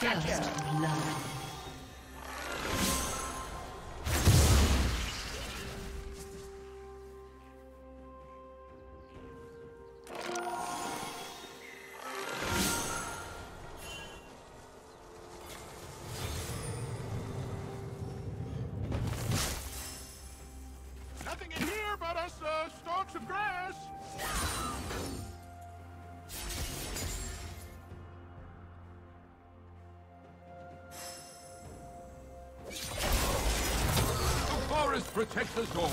First love. Protect us all.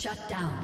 Shut down.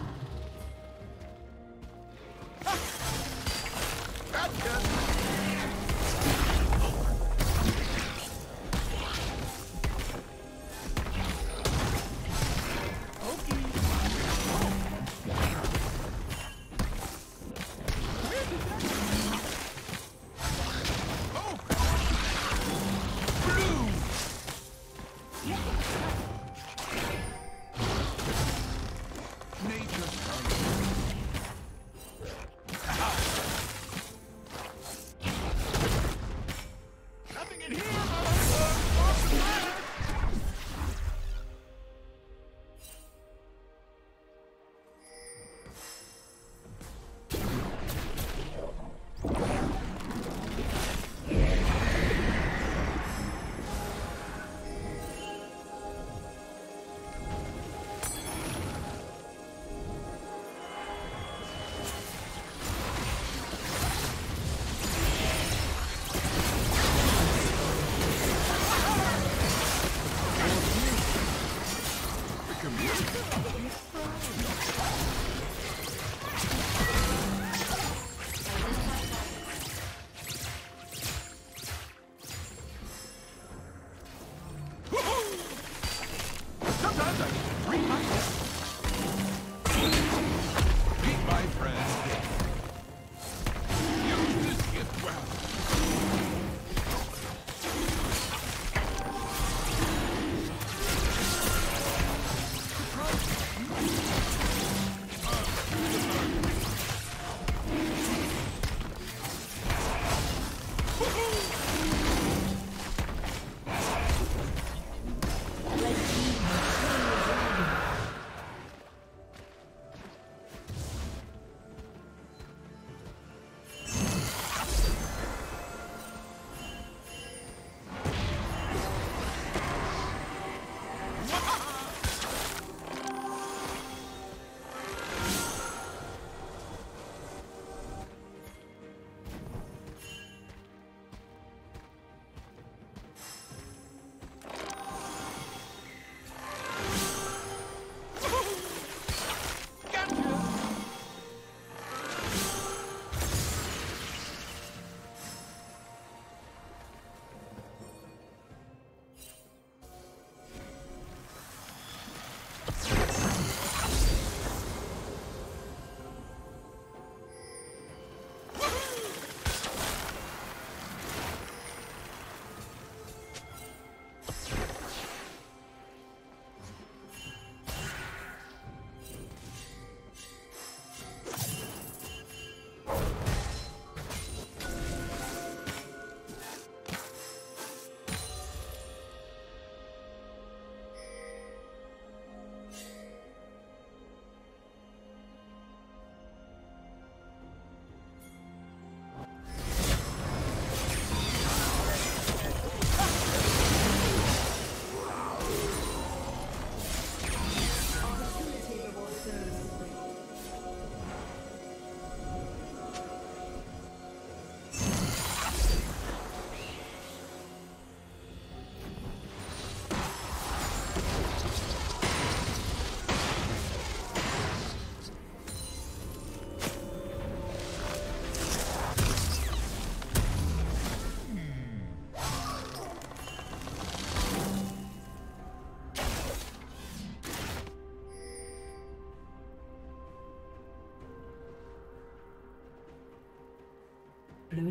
Blue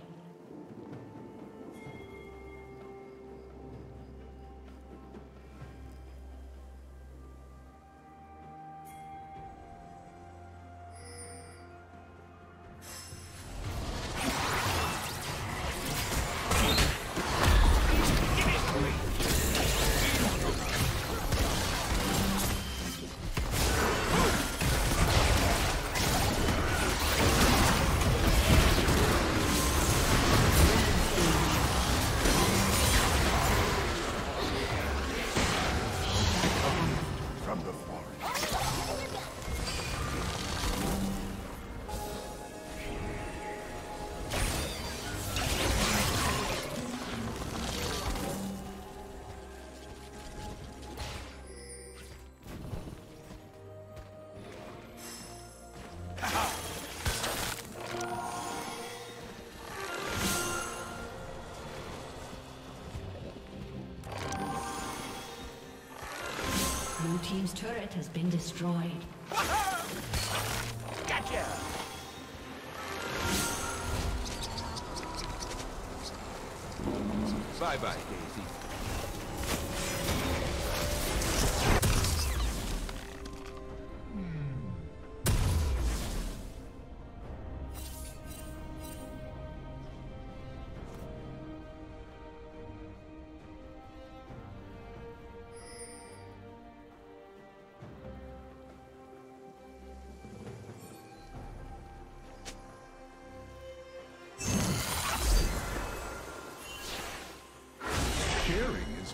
team's turret has been destroyed. Gotcha! Bye-bye, Daisy.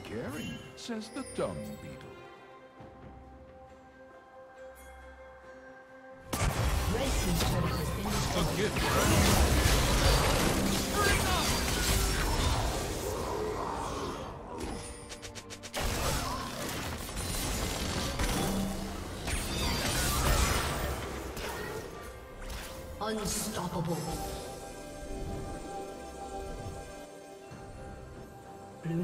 Caring, says the dung beetle. A gift. Unstoppable. Blue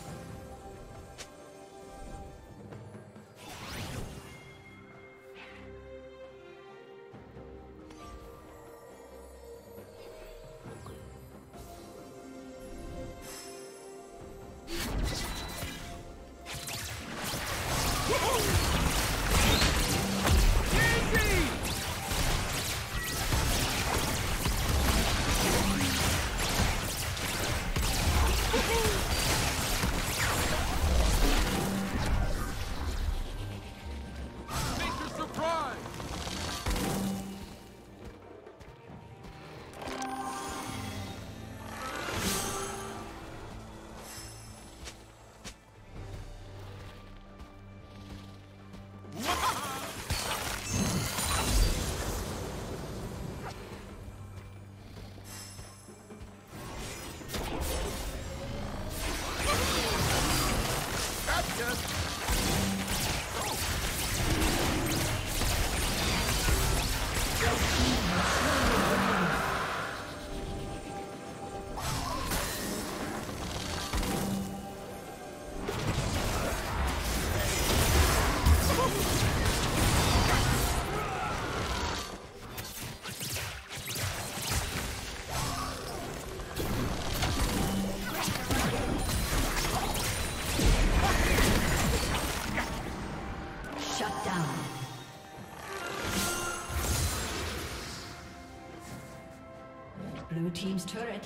Blue team's turret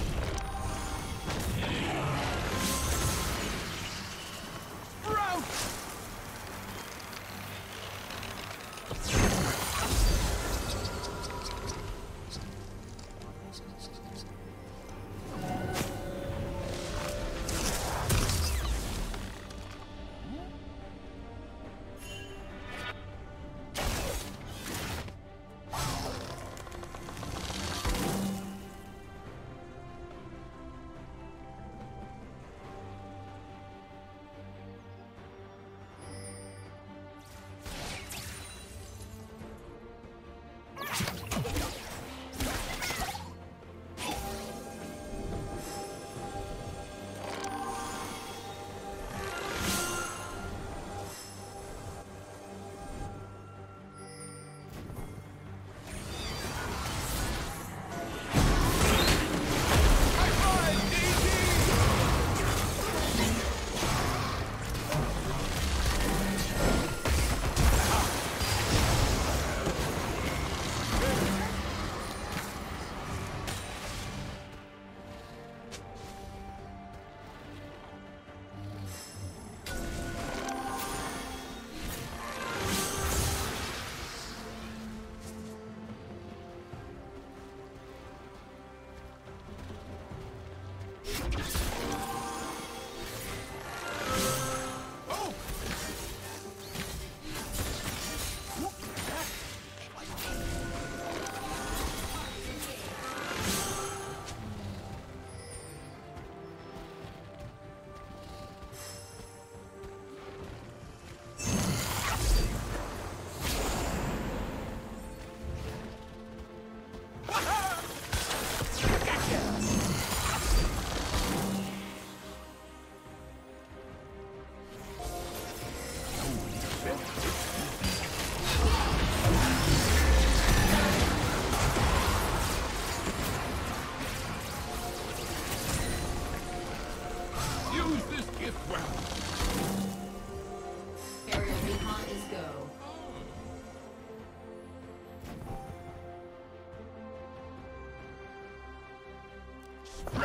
Blue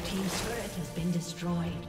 team's turret has been destroyed.